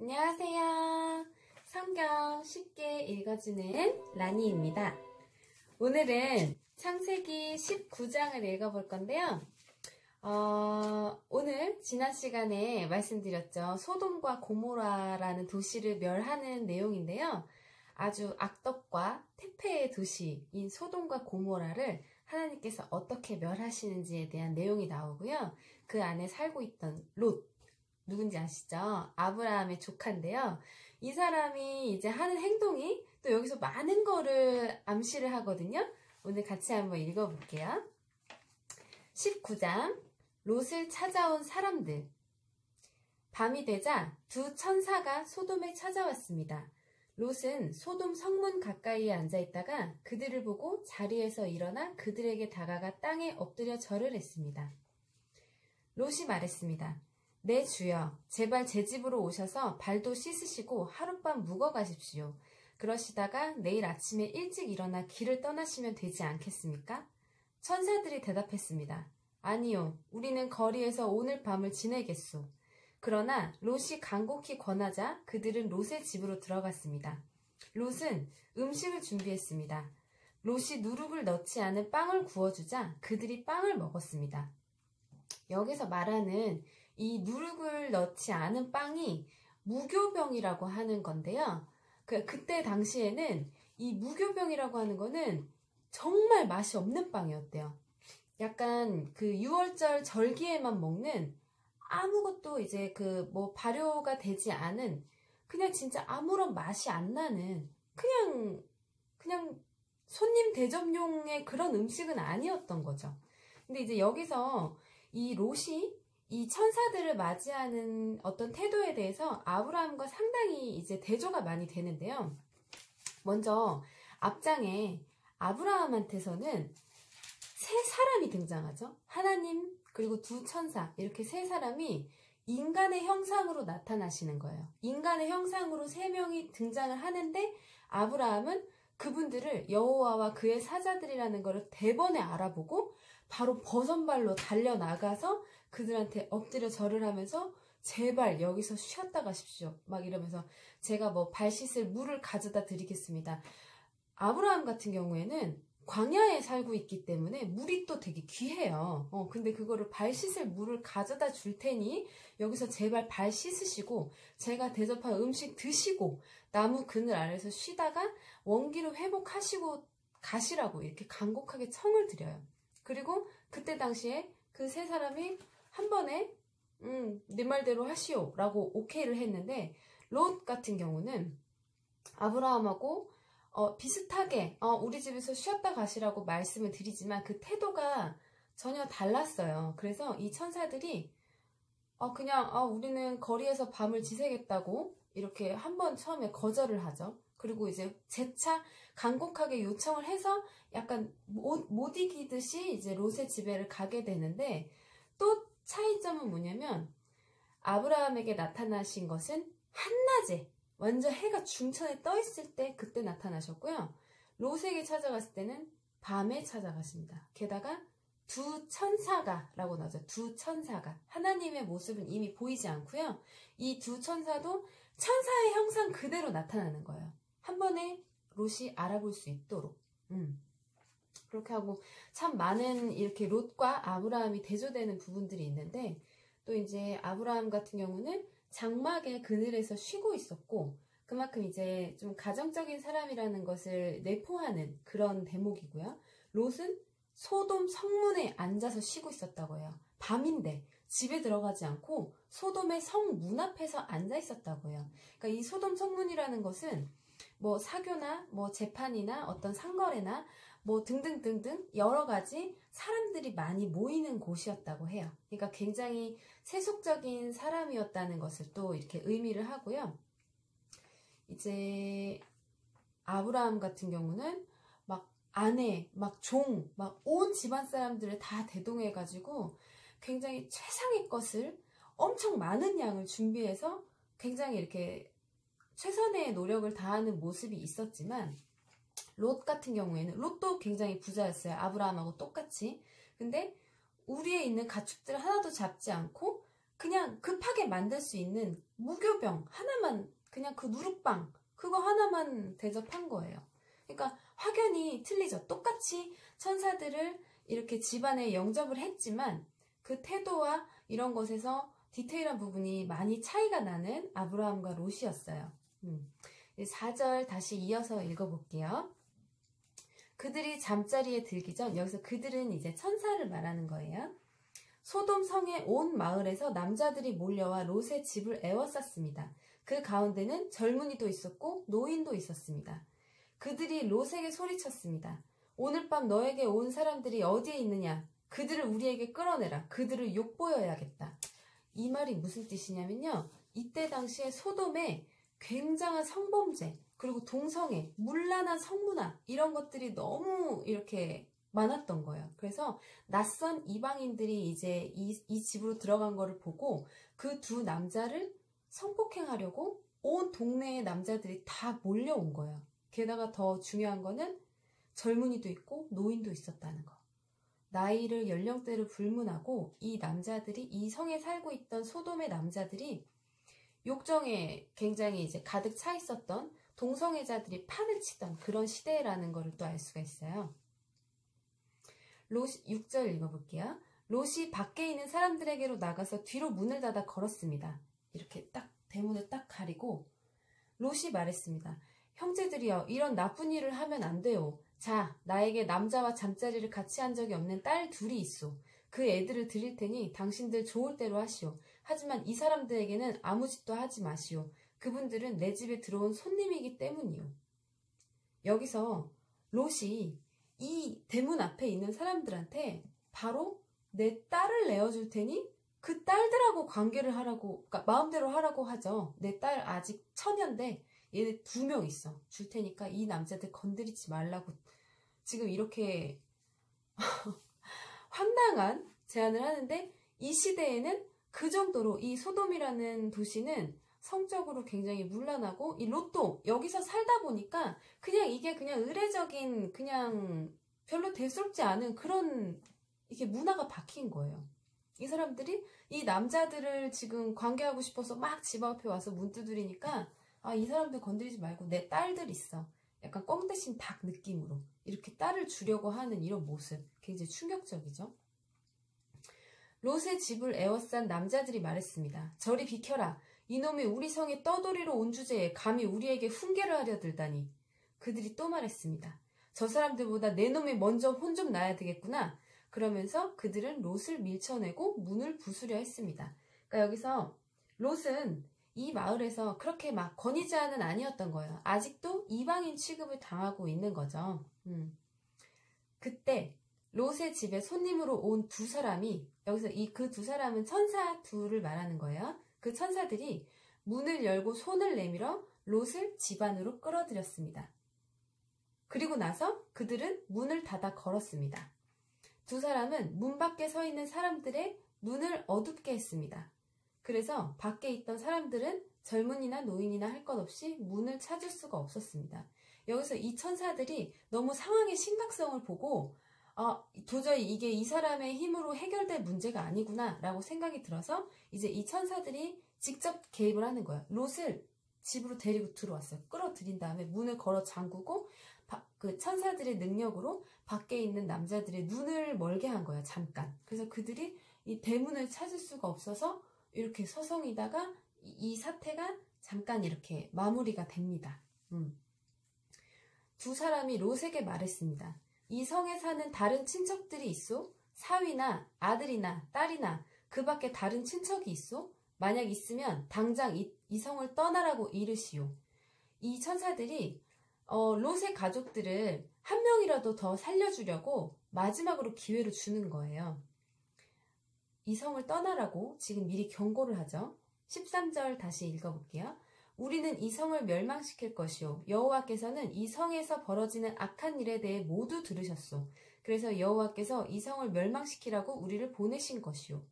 안녕하세요. 성경 쉽게 읽어주는 라니입니다. 오늘은 창세기 19장을 읽어볼 건데요. 오늘 지난 시간에 말씀드렸죠. 소돔과 고모라라는 도시를 멸하는 내용인데요. 아주 악덕과 태폐의 도시인 소돔과 고모라를 하나님께서 어떻게 멸하시는지에 대한 내용이 나오고요. 그 안에 살고 있던 롯, 누군지 아시죠? 아브라함의 조카인데요. 이 사람이 이제 하는 행동이 또 여기서 많은 거를 암시를 하거든요. 오늘 같이 한번 읽어볼게요. 19장 롯을 찾아온 사람들. 밤이 되자 두 천사가 소돔에 찾아왔습니다. 롯은 소돔 성문 가까이에 앉아있다가 그들을 보고 자리에서 일어나 그들에게 다가가 땅에 엎드려 절을 했습니다. 롯이 말했습니다. 내 주여, 제발 제 집으로 오셔서 발도 씻으시고 하룻밤 묵어 가십시오. 그러시다가 내일 아침에 일찍 일어나 길을 떠나시면 되지 않겠습니까? 천사들이 대답했습니다. 아니요, 우리는 거리에서 오늘 밤을 지내겠소. 그러나 롯이 간곡히 권하자 그들은 롯의 집으로 들어갔습니다. 롯은 음식을 준비했습니다. 롯이 누룩을 넣지 않은 빵을 구워주자 그들이 빵을 먹었습니다. 여기서 말하는 이 누룩을 넣지 않은 빵이 무교병이라고 하는 건데요. 그때 당시에는 이 무교병이라고 하는 거는 정말 맛이 없는 빵이었대요. 약간 그 유월절 절기에만 먹는 아무것도 이제 그 뭐 발효가 되지 않은 그냥 진짜 아무런 맛이 안 나는 그냥 손님 대접용의 그런 음식은 아니었던 거죠. 근데 이제 여기서 이 롯이 이 천사들을 맞이하는 어떤 태도에 대해서 아브라함과 상당히 이제 대조가 많이 되는데요. 먼저 앞장에 아브라함한테서는 세 사람이 등장하죠. 하나님 그리고 두 천사, 이렇게 세 사람이 인간의 형상으로 나타나시는 거예요. 인간의 형상으로 세 명이 등장을 하는데 아브라함은 그분들을 여호와와 그의 사자들이라는 것을 대번에 알아보고 바로 버선발로 달려나가서 그들한테 엎드려 절을 하면서 제발 여기서 쉬었다 가십시오 막 이러면서 제가 뭐 발 씻을 물을 가져다 드리겠습니다. 아브라함 같은 경우에는 광야에 살고 있기 때문에 물이 또 되게 귀해요. 근데 그거를 발 씻을 물을 가져다 줄 테니 여기서 제발 발 씻으시고 제가 대접한 음식 드시고 나무 그늘 아래서 쉬다가 원기를 회복하시고 가시라고 이렇게 간곡하게 청을 드려요. 그리고 그때 당시에 그 세 사람이 한 번에 네 말대로 하시오 라고 오케이를 했는데 롯 같은 경우는 아브라함하고 비슷하게 우리 집에서 쉬었다 가시라고 말씀을 드리지만 그 태도가 전혀 달랐어요. 그래서 이 천사들이 우리는 거리에서 밤을 지새겠다고 이렇게 한번 처음에 거절을 하죠. 그리고 이제 재차 간곡하게 요청을 해서 약간 못 이기듯이 이제 롯의 집에를 가게 되는데 또 차이점은 뭐냐면 아브라함에게 나타나신 것은 한낮에 완전 해가 중천에 떠 있을 때 그때 나타나셨고요. 롯에게 찾아갔을 때는 밤에 찾아가십니다. 게다가 두 천사가 라고 나오죠. 두 천사가. 하나님의 모습은 이미 보이지 않고요. 이 두 천사도 천사의 형상 그대로 나타나는 거예요. 한 번에 롯이 알아볼 수 있도록. 그렇게 하고 참 많은 이렇게 롯과 아브라함이 대조되는 부분들이 있는데 또 이제 아브라함 같은 경우는 장막의 그늘에서 쉬고 있었고 그만큼 이제 좀 가정적인 사람이라는 것을 내포하는 그런 대목이고요. 롯은 소돔 성문에 앉아서 쉬고 있었다고 해요. 밤인데 집에 들어가지 않고 소돔의 성문 앞에서 앉아 있었다고 해요. 그러니까 이 소돔 성문이라는 것은 뭐 사교나 뭐 재판이나 어떤 상거래나 뭐 등등등등 여러 가지 사람들이 많이 모이는 곳이었다고 해요. 그러니까 굉장히 세속적인 사람이었다는 것을 또 이렇게 의미를 하고요. 이제 아브라함 같은 경우는 막 아내, 막 종, 막 온 집안 사람들을 다 대동해가지고 굉장히 최상의 것을 엄청 많은 양을 준비해서 굉장히 이렇게 최선의 노력을 다하는 모습이 있었지만 롯 같은 경우에는 롯도 굉장히 부자였어요. 아브라함하고 똑같이. 근데 우리에 있는 가축들을 하나도 잡지 않고 그냥 급하게 만들 수 있는 무교병 하나만, 그냥 그 누룩빵 그거 하나만 대접한 거예요. 그러니까 확연히 틀리죠. 똑같이 천사들을 이렇게 집안에 영접을 했지만 그 태도와 이런 것에서 디테일한 부분이 많이 차이가 나는 아브라함과 롯이었어요. 4절 다시 이어서 읽어볼게요. 그들이 잠자리에 들기 전, 여기서 그들은 이제 천사를 말하는 거예요. 소돔 성의 온 마을에서 남자들이 몰려와 롯의 집을 에워쌌습니다. 그 가운데는 젊은이도 있었고 노인도 있었습니다. 그들이 롯에게 소리쳤습니다. 오늘 밤 너에게 온 사람들이 어디에 있느냐? 그들을 우리에게 끌어내라. 그들을 욕보여야겠다. 이 말이 무슨 뜻이냐면요, 이때 당시에 소돔에 굉장한 성범죄, 그리고 동성애, 문란한 성문화, 이런 것들이 너무 이렇게 많았던 거예요. 그래서 낯선 이방인들이 이제 이 집으로 들어간 거를 보고 그 두 남자를 성폭행하려고 온 동네의 남자들이 다 몰려온 거예요. 게다가 더 중요한 거는 젊은이도 있고 노인도 있었다는 거. 나이를, 연령대를 불문하고 이 남자들이, 이 성에 살고 있던 소돔의 남자들이 욕정에 굉장히 이제 가득 차 있었던 동성애자들이 판을 치던 그런 시대라는 것을 또 알 수가 있어요. 롯 6절 읽어볼게요. 롯이 밖에 있는 사람들에게로 나가서 뒤로 문을 닫아 걸었습니다. 이렇게 딱 대문을 딱 가리고 롯이 말했습니다. 형제들이여, 이런 나쁜 일을 하면 안 돼요. 자, 나에게 남자와 잠자리를 같이 한 적이 없는 딸 둘이 있소. 그 애들을 드릴 테니 당신들 좋을 대로 하시오. 하지만 이 사람들에게는 아무 짓도 하지 마시오. 그분들은 내 집에 들어온 손님이기 때문이요. 여기서 롯이 이 대문 앞에 있는 사람들한테 바로 내 딸을 내어줄 테니 그 딸들하고 관계를 하라고, 그러니까 마음대로 하라고 하죠. 내 딸 아직 처녀인데 얘네 2명 있어. 줄 테니까 이 남자들 건드리지 말라고. 지금 이렇게 황당한 제안을 하는데, 이 시대에는 그 정도로 이 소돔이라는 도시는 성적으로 굉장히 문란하고, 이 롯도 여기서 살다 보니까 그냥 이게 그냥 의례적인, 그냥 별로 대수롭지 않은 그런 이게 문화가 박힌 거예요. 이 사람들이 이 남자들을 지금 관계하고 싶어서 막 집 앞에 와서 문 두드리니까, 아, 이 사람들 건드리지 말고 내 딸들 있어. 약간 꿩 대신 닭 느낌으로 이렇게 딸을 주려고 하는 이런 모습, 굉장히 충격적이죠. 롯의 집을 에워싼 남자들이 말했습니다. 저리 비켜라. 이놈이 우리 성에 떠돌이로 온 주제에 감히 우리에게 훈계를 하려 들다니. 그들이 또 말했습니다. 저 사람들보다 내 놈이 먼저 혼 좀 나야 되겠구나. 그러면서 그들은 롯을 밀쳐내고 문을 부수려 했습니다. 그러니까 여기서 롯은 이 마을에서 그렇게 막 권위자는 아니었던 거예요. 아직도 이방인 취급을 당하고 있는 거죠. 그때 롯의 집에 손님으로 온 2사람이, 여기서 이 그 2사람은 천사 2를 말하는 거예요. 그 천사들이 문을 열고 손을 내밀어 롯을 집 안으로 끌어들였습니다. 그리고 나서 그들은 문을 닫아 걸었습니다. 2사람은 문 밖에 서 있는 사람들의 눈을 어둡게 했습니다. 그래서 밖에 있던 사람들은 젊은이나 노인이나 할 것 없이 문을 찾을 수가 없었습니다. 여기서 이 천사들이 너무 상황의 심각성을 보고, 아, 도저히 이게 이 사람의 힘으로 해결될 문제가 아니구나 라고 생각이 들어서 이제 이 천사들이 직접 개입을 하는 거예요. 롯을 집으로 데리고 들어왔어요. 끌어들인 다음에 문을 걸어 잠그고 그 천사들의 능력으로 밖에 있는 남자들의 눈을 멀게 한 거예요. 잠깐. 그래서 그들이 이 대문을 찾을 수가 없어서 이렇게 서성이다가 이 사태가 잠깐 이렇게 마무리가 됩니다. 2사람이 롯에게 말했습니다. 이 성에 사는 다른 친척들이 있소? 사위나 아들이나 딸이나 그 밖에 다른 친척이 있소? 만약 있으면 당장 이 성을 떠나라고 이르시오. 이 천사들이 롯의 가족들을 한 명이라도 더 살려주려고 마지막으로 기회를 주는 거예요. 이 성을 떠나라고 지금 미리 경고를 하죠. 13절 다시 읽어볼게요. 우리는 이 성을 멸망시킬 것이요, 여호와께서는 이 성에서 벌어지는 악한 일에 대해 모두 들으셨소. 그래서 여호와께서 이 성을 멸망시키라고 우리를 보내신 것이요.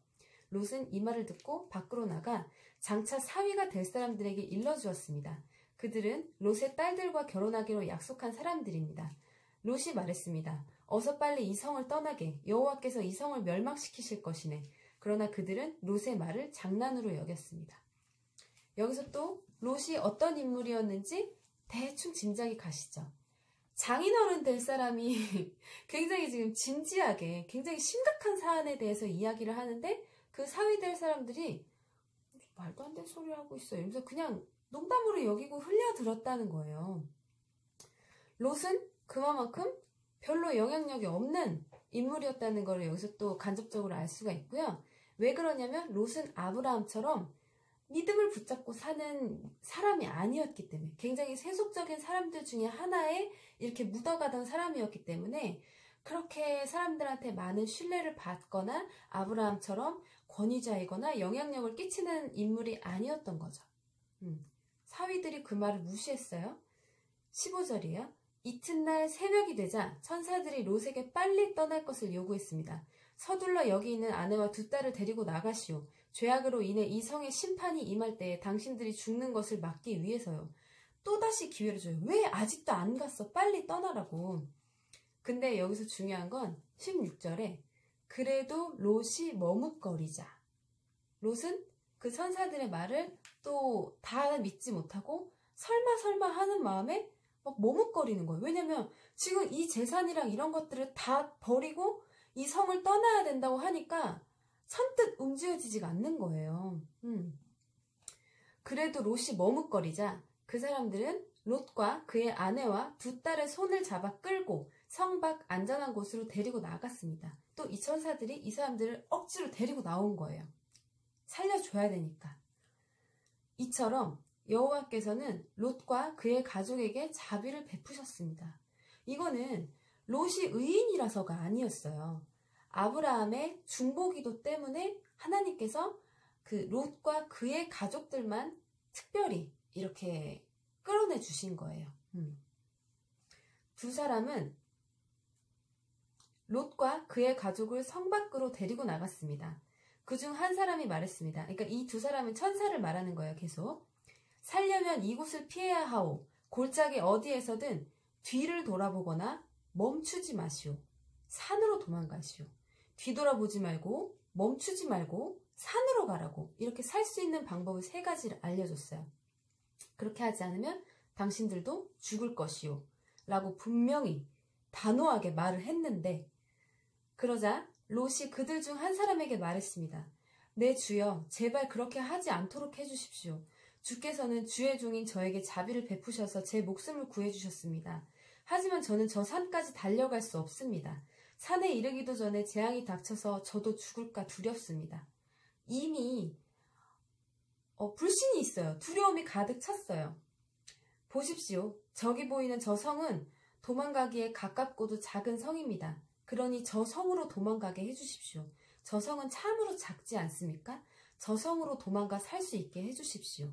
롯은 이 말을 듣고 밖으로 나가 장차 사위가 될 사람들에게 일러주었습니다. 그들은 롯의 딸들과 결혼하기로 약속한 사람들입니다. 롯이 말했습니다. 어서 빨리 이 성을 떠나게. 여호와께서 이 성을 멸망시키실 것이네. 그러나 그들은 롯의 말을 장난으로 여겼습니다. 여기서 또 롯이 어떤 인물이었는지 대충 짐작이 가시죠. 장인어른 될 사람이 굉장히 지금 진지하게 굉장히 심각한 사안에 대해서 이야기를 하는데 그 사위 될 사람들이 말도 안 되는 소리를 하고 있어요. 이러면서 그냥 농담으로 여기고 흘려들었다는 거예요. 롯은 그만큼 별로 영향력이 없는 인물이었다는 걸 여기서 또 간접적으로 알 수가 있고요. 왜 그러냐면 롯은 아브라함처럼 믿음을 붙잡고 사는 사람이 아니었기 때문에 굉장히 세속적인 사람들 중에 하나에 이렇게 묻어가던 사람이었기 때문에 그렇게 사람들한테 많은 신뢰를 받거나 아브라함처럼 권위자이거나 영향력을 끼치는 인물이 아니었던 거죠. 사위들이 그 말을 무시했어요. 15절이에요. 이튿날 새벽이 되자 천사들이 롯에게 빨리 떠날 것을 요구했습니다. 서둘러 여기 있는 아내와 두 딸을 데리고 나가시오. 죄악으로 인해 이 성의 심판이 임할 때에 당신들이 죽는 것을 막기 위해서요. 또다시 기회를 줘요. 왜 아직도 안 갔어? 빨리 떠나라고. 근데 여기서 중요한 건 16절에 그래도 롯이 머뭇거리자. 롯은 그 천사들의 말을 또 다 믿지 못하고 설마 하는 마음에 막 머뭇거리는 거예요. 왜냐면 지금 이 재산이랑 이런 것들을 다 버리고 이 성을 떠나야 된다고 하니까 선뜻 움직여지지가 않는 거예요. 그래도 롯이 머뭇거리자 그 사람들은 롯과 그의 아내와 두 딸의 손을 잡아 끌고 성 밖 안전한 곳으로 데리고 나갔습니다. 또 이 천사들이 이 사람들을 억지로 데리고 나온 거예요. 살려줘야 되니까. 이처럼 여호와께서는 롯과 그의 가족에게 자비를 베푸셨습니다. 이거는 롯이 의인이라서가 아니었어요. 아브라함의 중보기도 때문에 하나님께서 그 롯과 그의 가족들만 특별히 이렇게 끌어내 주신 거예요. 두 사람은 롯과 그의 가족을 성 밖으로 데리고 나갔습니다. 그중 한 사람이 말했습니다. 그러니까 이 두 사람은 천사를 말하는 거예요. 계속 살려면 이곳을 피해야 하오. 골짜기 어디에서든 뒤를 돌아보거나 멈추지 마시오. 산으로 도망가시오. 뒤돌아보지 말고 멈추지 말고 산으로 가라고. 이렇게 살 수 있는 방법을 3가지를 알려줬어요. 그렇게 하지 않으면 당신들도 죽을 것이오 라고 분명히 단호하게 말을 했는데, 그러자 롯이 그들 중 한 사람에게 말했습니다. 내 주여, 제발 그렇게 하지 않도록 해주십시오. 주께서는 주의 종인 저에게 자비를 베푸셔서 제 목숨을 구해주셨습니다. 하지만 저는 저 산까지 달려갈 수 없습니다. 산에 이르기도 전에 재앙이 닥쳐서 저도 죽을까 두렵습니다. 이미 불신이 있어요. 두려움이 가득 찼어요. 보십시오. 저기 보이는 저 성은 도망가기에 가깝고도 작은 성입니다. 그러니 저 성으로 도망가게 해주십시오. 저 성은 참으로 작지 않습니까? 저 성으로 도망가 살 수 있게 해주십시오.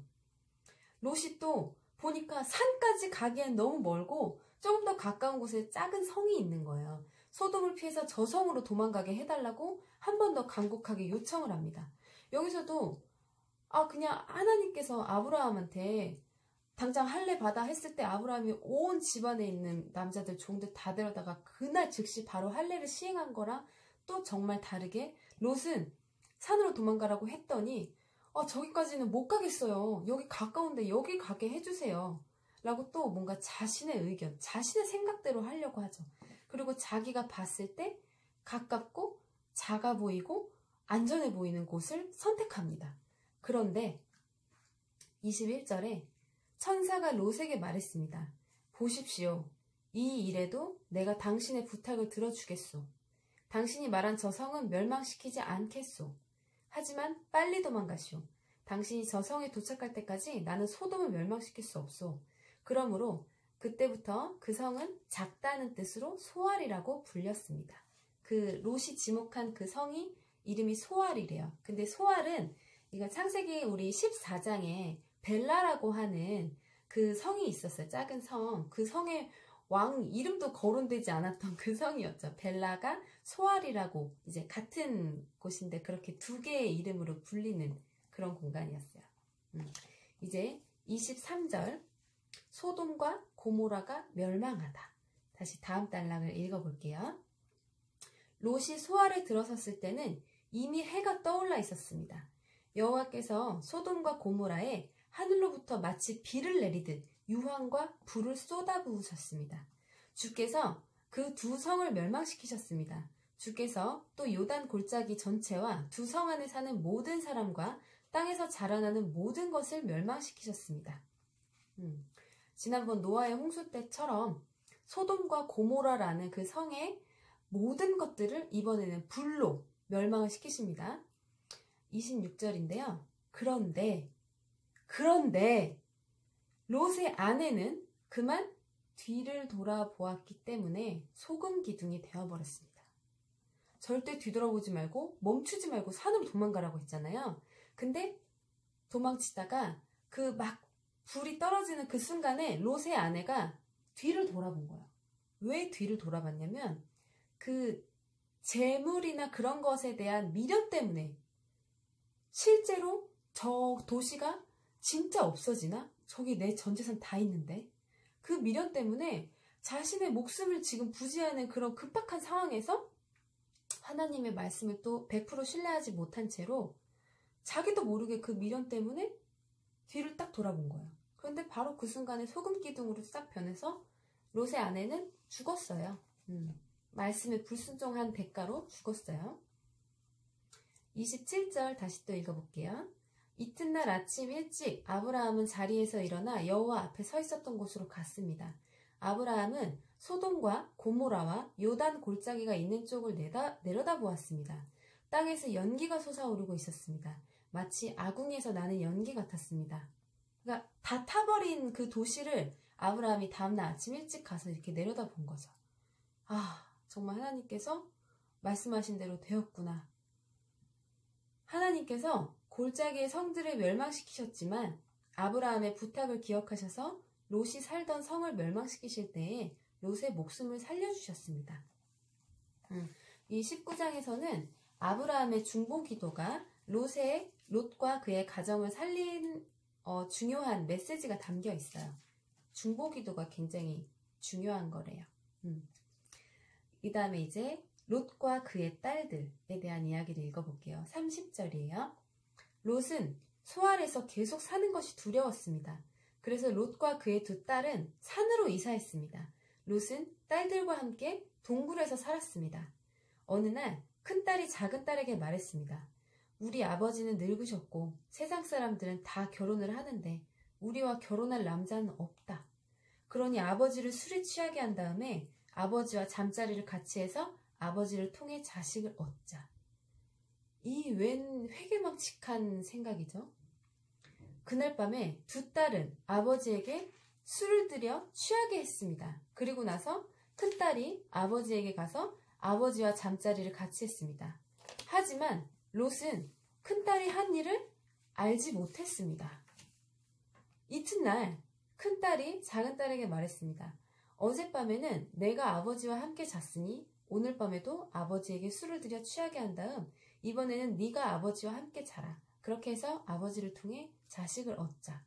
롯이 또 보니까 산까지 가기엔 너무 멀고 조금 더 가까운 곳에 작은 성이 있는 거예요. 소돔을 피해서 저 성으로 도망가게 해달라고 한 번 더 간곡하게 요청을 합니다. 여기서도 그냥 하나님께서 아브라함한테 당장 할례 받아 했을 때 아브라함이 온 집안에 있는 남자들 종들 다 데려다가 그날 즉시 바로 할례를 시행한 거랑 또 정말 다르게 롯은 산으로 도망가라고 했더니 저기까지는 못 가겠어요. 여기 가까운데 여기 가게 해주세요. 라고 또 뭔가 자신의 의견, 자신의 생각대로 하려고 하죠. 그리고 자기가 봤을 때 가깝고 작아 보이고 안전해 보이는 곳을 선택합니다. 그런데 21절에 천사가 롯에게 말했습니다. 보십시오. 이 일에도 내가 당신의 부탁을 들어주겠소. 당신이 말한 저 성은 멸망시키지 않겠소. 하지만 빨리 도망가시오. 당신이 저 성에 도착할 때까지 나는 소돔을 멸망시킬 수 없소. 그러므로 그때부터 그 성은 작다는 뜻으로 소알이라고 불렸습니다. 그 롯이 지목한 그 성이 이름이 소알이래요. 근데 소알은 이거 창세기 우리 14장에 벨라라고 하는 그 성이 있었어요. 작은 성. 그 성의 왕 이름도 거론되지 않았던 그 성이었죠. 벨라가 소알이라고 이제 같은 곳인데 그렇게 두 개의 이름으로 불리는 그런 공간이었어요. 이제 23절 소돔과 고모라가 멸망하다. 다시 다음 단락을 읽어볼게요. 롯이 소알에 들어섰을 때는 이미 해가 떠올라 있었습니다. 여호와께서 소돔과 고모라에 하늘로부터 마치 비를 내리듯 유황과 불을 쏟아부으셨습니다. 주께서 그 두 성을 멸망시키셨습니다. 주께서 또 요단 골짜기 전체와 두 성 안에 사는 모든 사람과 땅에서 자라나는 모든 것을 멸망시키셨습니다. 지난번 노아의 홍수 때처럼 소돔과 고모라라는 그 성의 모든 것들을 이번에는 불로 멸망을 시키십니다. 26절인데요. 그런데 롯의 아내는 그만 뒤를 돌아보았기 때문에 소금 기둥이 되어버렸습니다. 절대 뒤돌아보지 말고 멈추지 말고 산으로 도망가라고 했잖아요. 근데 도망치다가 그 막 불이 떨어지는 그 순간에 롯의 아내가 뒤를 돌아본 거예요. 왜 뒤를 돌아봤냐면 그 재물이나 그런 것에 대한 미련 때문에 실제로 저 도시가 진짜 없어지나? 저기 내 전 재산 다 있는데? 그 미련 때문에 자신의 목숨을 지금 부지하는 그런 급박한 상황에서 하나님의 말씀을 또 100% 신뢰하지 못한 채로 자기도 모르게 그 미련 때문에 뒤를 딱 돌아본 거예요. 그런데 바로 그 순간에 소금기둥으로 싹 변해서 롯의 아내는 죽었어요. 말씀에 불순종한 대가로 죽었어요. 27절 다시 또 읽어볼게요. 이튿날 아침 일찍 아브라함은 자리에서 일어나 여호와 앞에 서 있었던 곳으로 갔습니다. 아브라함은 소돔과 고모라와 요단 골짜기가 있는 쪽을 내려다보았습니다. 땅에서 연기가 솟아오르고 있었습니다. 마치 아궁이에서 나는 연기 같았습니다. 그러니까 다 타버린 그 도시를 아브라함이 다음날 아침 일찍 가서 이렇게 내려다본 거죠. 아, 정말 하나님께서 말씀하신 대로 되었구나. 하나님께서 골짜기의 성들을 멸망시키셨지만 아브라함의 부탁을 기억하셔서 롯이 살던 성을 멸망시키실 때에 롯의 목숨을 살려주셨습니다. 이 19장에서는 아브라함의 중보 기도가 롯과 그의 가정을 살린 중요한 메시지가 담겨 있어요. 중보 기도가 굉장히 중요한 거래요. 이 다음에 이제 롯과 그의 딸들에 대한 이야기를 읽어볼게요. 30절이에요. 롯은 소알에서 계속 사는 것이 두려웠습니다. 그래서 롯과 그의 두 딸은 산으로 이사했습니다. 롯은 딸들과 함께 동굴에서 살았습니다. 어느 날 큰딸이 작은 딸에게 말했습니다. 우리 아버지는 늙으셨고 세상 사람들은 다 결혼을 하는데 우리와 결혼할 남자는 없다. 그러니 아버지를 술에 취하게 한 다음에 아버지와 잠자리를 같이 해서 아버지를 통해 자식을 얻자. 이 웬 회개망측한 생각이죠. 그날 밤에 두 딸은 아버지에게 술을 들여 취하게 했습니다. 그리고 나서 큰딸이 아버지에게 가서 아버지와 잠자리를 같이 했습니다. 하지만 롯은 큰딸이 한 일을 알지 못했습니다. 이튿날 큰딸이 작은딸에게 말했습니다. 어젯밤에는 내가 아버지와 함께 잤으니 오늘 밤에도 아버지에게 술을 들여 취하게 한 다음 이번에는 네가 아버지와 함께 자라. 그렇게 해서 아버지를 통해 자식을 얻자.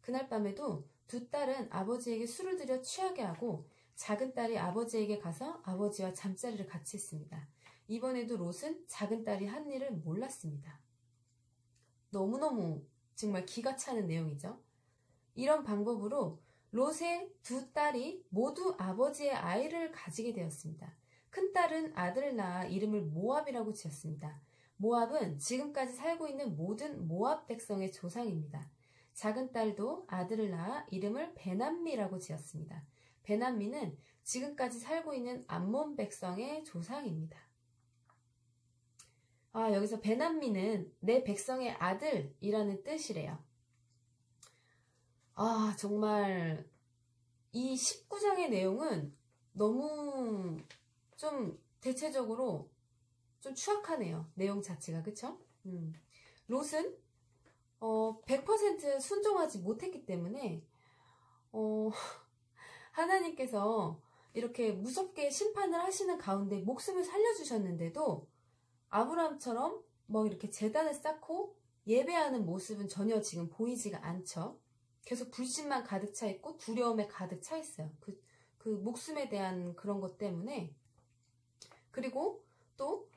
그날 밤에도 두 딸은 아버지에게 술을 들여 취하게 하고 작은 딸이 아버지에게 가서 아버지와 잠자리를 같이 했습니다. 이번에도 롯은 작은 딸이 한 일을 몰랐습니다. 너무너무 정말 기가 차는 내용이죠. 이런 방법으로 롯의 두 딸이 모두 아버지의 아이를 가지게 되었습니다. 큰딸은 아들을 낳아 이름을 모압이라고 지었습니다. 모압은 지금까지 살고 있는 모든 모압 백성의 조상입니다. 작은 딸도 아들을 낳아 이름을 베남미라고 지었습니다. 베남미는 지금까지 살고 있는 암몬 백성의 조상입니다. 아, 여기서 베남미는 내 백성의 아들이라는 뜻이래요. 아, 정말 이 19장의 내용은 너무 좀 대체적으로 좀 추악하네요. 내용 자체가, 그쵸? 롯은 100% 순종하지 못했기 때문에 하나님께서 이렇게 무섭게 심판을 하시는 가운데 목숨을 살려주셨는데도 아브라함처럼 뭐 이렇게 제단을 쌓고 예배하는 모습은 전혀 지금 보이지가 않죠. 계속 불신만 가득 차 있고 두려움에 가득 차 있어요. 그 목숨에 대한 그런 것 때문에. 그리고 또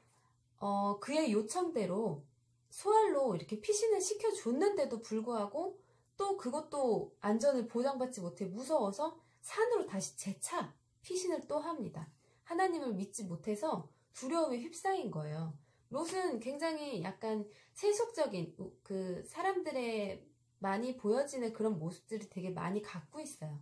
그의 요청대로 소알로 이렇게 피신을 시켜줬는데도 불구하고 또 그것도 안전을 보장받지 못해 무서워서 산으로 다시 재차 피신을 또 합니다. 하나님을 믿지 못해서 두려움에 휩싸인 거예요. 롯은 굉장히 약간 세속적인 그 사람들의 많이 보여지는 그런 모습들이 되게 많이 갖고 있어요.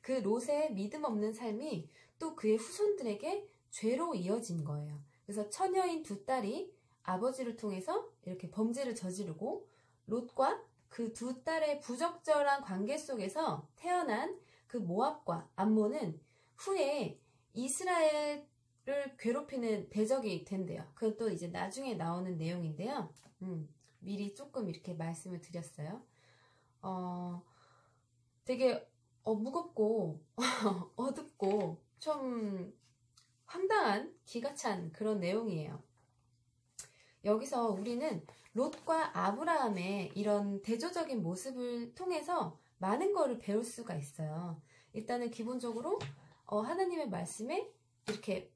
그 롯의 믿음 없는 삶이 또 그의 후손들에게 죄로 이어진 거예요. 그래서 처녀인 두 딸이 아버지를 통해서 이렇게 범죄를 저지르고 롯과 그 두 딸의 부적절한 관계 속에서 태어난 그 모압과 암몬은 후에 이스라엘을 괴롭히는 대적이 된대요. 그것도 이제 나중에 나오는 내용인데요. 미리 조금 이렇게 말씀을 드렸어요. 되게 무겁고 어둡고 좀 황당한 기가 찬 그런 내용이에요. 여기서 우리는 롯과 아브라함의 이런 대조적인 모습을 통해서 많은 것을 배울 수가 있어요. 일단은 기본적으로 하나님의 말씀에 이렇게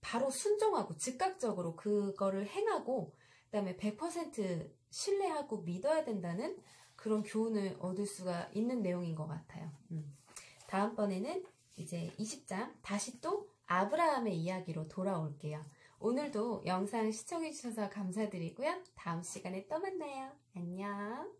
바로 순종하고 즉각적으로 그거를 행하고 그 다음에 100% 신뢰하고 믿어야 된다는 그런 교훈을 얻을 수가 있는 내용인 것 같아요. 다음번에는 이제 20장 다시 또 아브라함의 이야기로 돌아올게요. 오늘도 영상 시청해주셔서 감사드리고요. 다음 시간에 또 만나요. 안녕.